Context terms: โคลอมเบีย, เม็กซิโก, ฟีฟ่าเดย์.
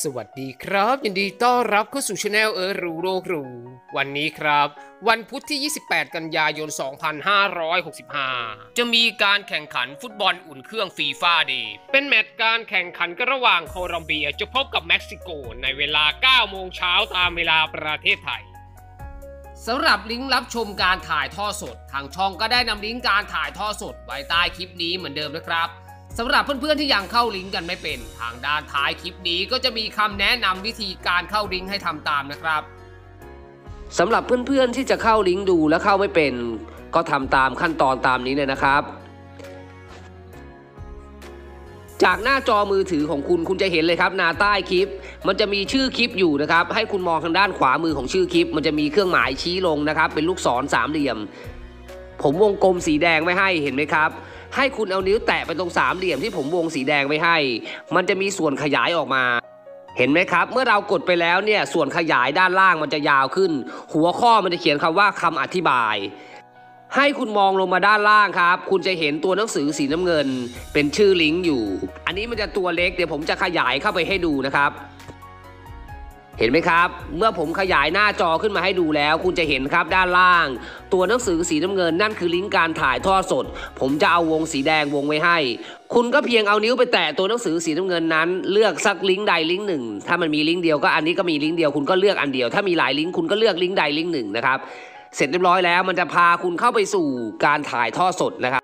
สวัสดีครับยินดีต้อนรับเข้าสู่ช anel รู้โลกรู้วันนี้ครับวันพุธที่28กันยายน2565จะมีการแข่งขันฟุตบอลอุ่นเครื่องฟีฟ่าเดย์เป็นแมตช์การแข่งขันกันระหว่างโคลอมเบียจะพบกับเม็กซิโกในเวลา9โมงเช้าตามเวลาประเทศไทยสำหรับลิงก์รับชมการถ่ายทอดสดทางช่องก็ได้นำลิงก์การถ่ายทอดสดไว้ใต้คลิปนี้เหมือนเดิมนะครับสำหรับเพื่อนๆที่ยังเข้าลิงก์กันไม่เป็นทางด้านท้ายคลิปนี้ก็จะมีคำแนะนำวิธีการเข้าลิงก์ให้ทำตามนะครับสำหรับเพื่อนๆที่จะเข้าลิงก์ดูและเข้าไม่เป็นก็ทำตามขั้นตอนตามนี้เลยนะครับจากหน้าจอมือถือของคุณจะเห็นเลยครับหน้าใต้คลิปมันจะมีชื่อคลิปอยู่นะครับให้คุณมองทางด้านขวามือของชื่อคลิปมันจะมีเครื่องหมายชี้ลงนะครับเป็นลูกศรสามเหลี่ยมผมวงกลมสีแดงไว้ให้เห็นไหมครับให้คุณเอานิ้วแตะไปตรงสามเหลี่ยมที่ผมวงสีแดงไว้ให้มันจะมีส่วนขยายออกมาเห็นไหมครับเมื่อเรากดไปแล้วเนี่ยส่วนขยายด้านล่างมันจะยาวขึ้นหัวข้อมันจะเขียนคำว่าคำอธิบายให้คุณมองลงมาด้านล่างครับคุณจะเห็นตัวหนังสือสีน้ำเงินเป็นชื่อลิงก์อยู่อันนี้มันจะตัวเล็กเดี๋ยวผมจะขยายเข้าไปให้ดูนะครับเห็นไหมครับเมื่อผมขยายหน้าจอขึ้นมาให้ดูแล้วคุณจะเห็นครับด้านล่างตัวหนังสือสีน้ำเงินนั่นคือลิงก์การถ่ายทอดสดผมจะเอาวงสีแดงวงไว้ให้คุณก็เพียงเอานิ้วไปแตะตัวหนังสือสีน้ำเงินนั้นเลือกสักลิงก์ใดลิงก์หนึ่งถ้ามันมีลิงก์เดียวก็อันนี้ก็มีลิงก์เดียวคุณก็เลือกอันเดียวถ้ามีหลายลิงก์คุณก็เลือกลิงก์ใดลิงก์หนึ่งนะครับเสร็จเรียบร้อยแล้วมันจะพาคุณเข้าไปสู่การถ่ายทอดสดนะครับ